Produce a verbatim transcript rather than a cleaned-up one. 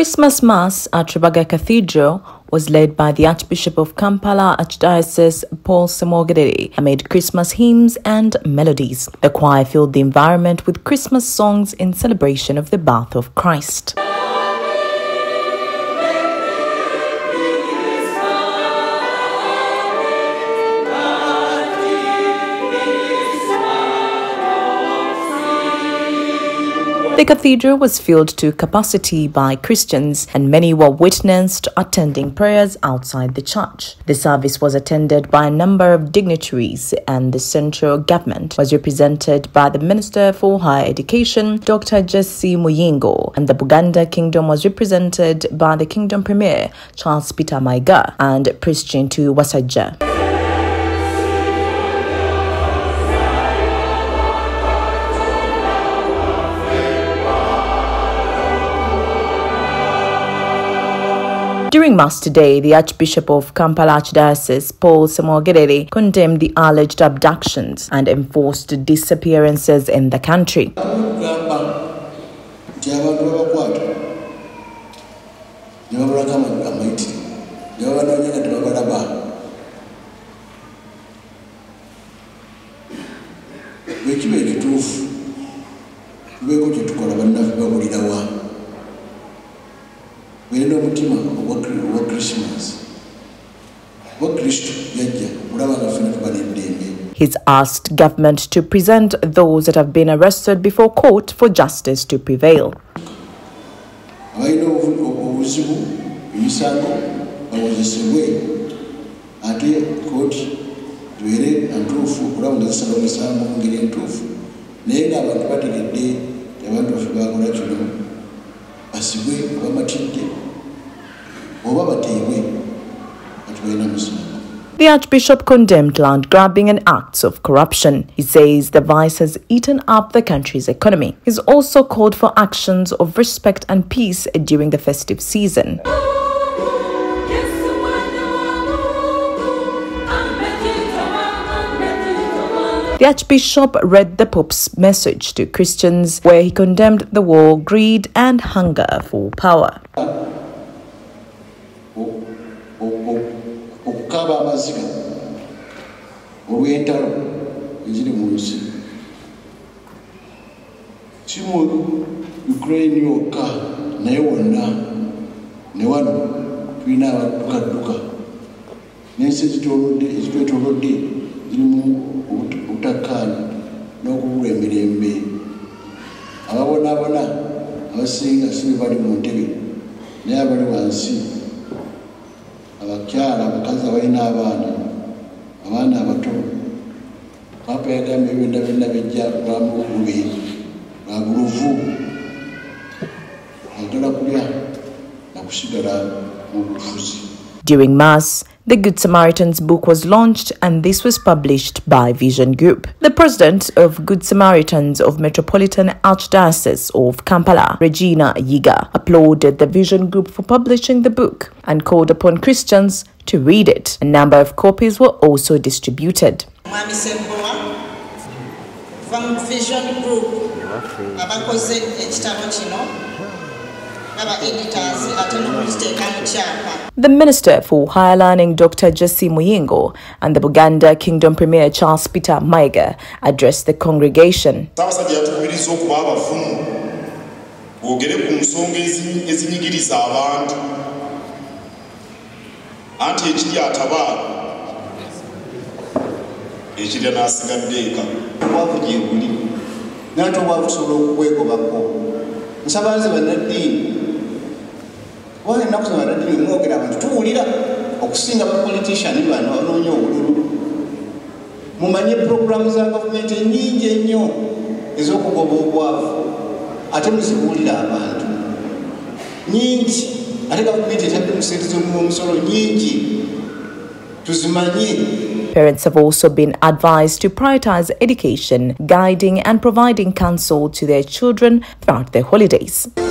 Christmas Mass at Trebaga Cathedral was led by the Archbishop of Kampala Archdiocese, Paul Ssemogerere, amid Christmas hymns and melodies. The choir filled the environment with Christmas songs in celebration of the birth of Christ. The cathedral was filled to capacity by Christians, and many were witnessed attending prayers outside the church. The service was attended by a number of dignitaries, and the central government was represented by the Minister for Higher Education, Doctor Jesse Muyingo, and the Buganda Kingdom was represented by the Kingdom Premier, Charles Peter Maiga, and Christian Tuwasajja. During Mass today, the Archbishop of Kampala Archdiocese, Paul Ssemogerere, condemned the alleged abductions and enforced disappearances in the country. He's asked government to present those that have been arrested before court for justice to prevail. The Archbishop condemned land grabbing and acts of corruption. He says the vice has eaten up the country's economy. He's also called for actions of respect and peace during the festive season. The Archbishop read the Pope's message to Christians, where he condemned the war, greed and hunger for power. During Mass, the Good Samaritan's book was launched, and this was published by Vision Group. The president of Good Samaritans of Metropolitan Archdiocese of Kampala, Regina Yiga, applauded the Vision Group for publishing the book and called upon Christians to read it. A number of copies were also distributed. From Vision Group, the Minister for Higher Learning, Doctor Jesse Muyingo, and the Buganda Kingdom Premier, Charles Peter Maiga, addressed the congregation. Parents have also been advised to prioritize education, guiding and providing counsel to their children throughout their holidays.